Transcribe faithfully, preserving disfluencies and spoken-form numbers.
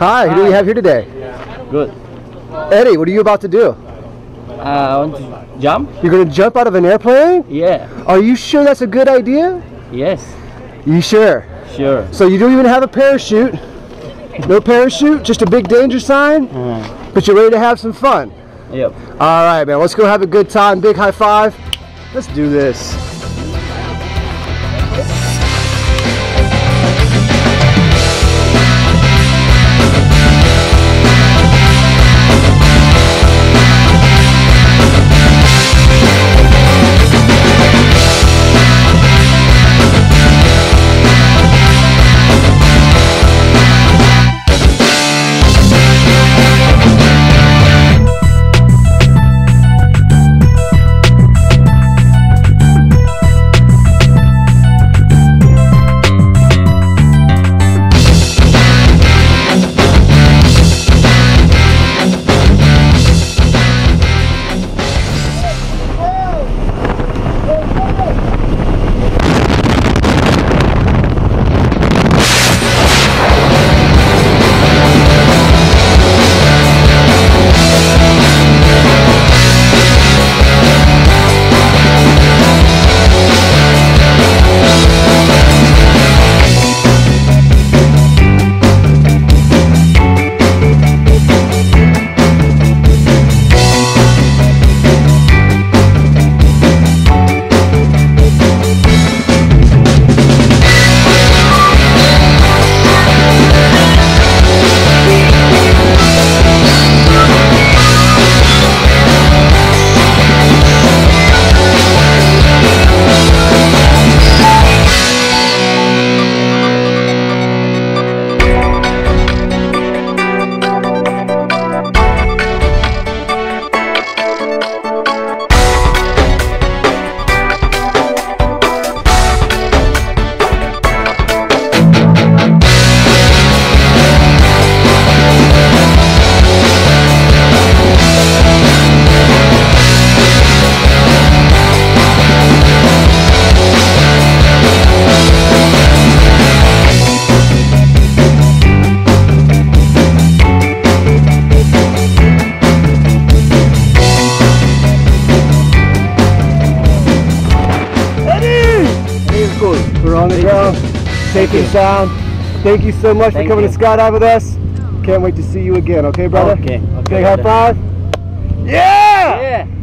Hi, who do we have here today? Good. Eddie, what are you about to do? Uh, I want to jump. You're going to jump out of an airplane? Yeah. Are you sure that's a good idea? Yes. You sure? Sure. So you don't even have a parachute? No parachute? Just a big danger sign? Mm. But you're ready to have some fun? Yep. Alright, man. Let's go have a good time. Big high five. Let's do this. We're on the ground, safe and sound. Thank you so much Thank for coming you. to skydive with us. Can't wait to see you again, okay, brother? Okay. Okay, high five. Yeah! Yeah!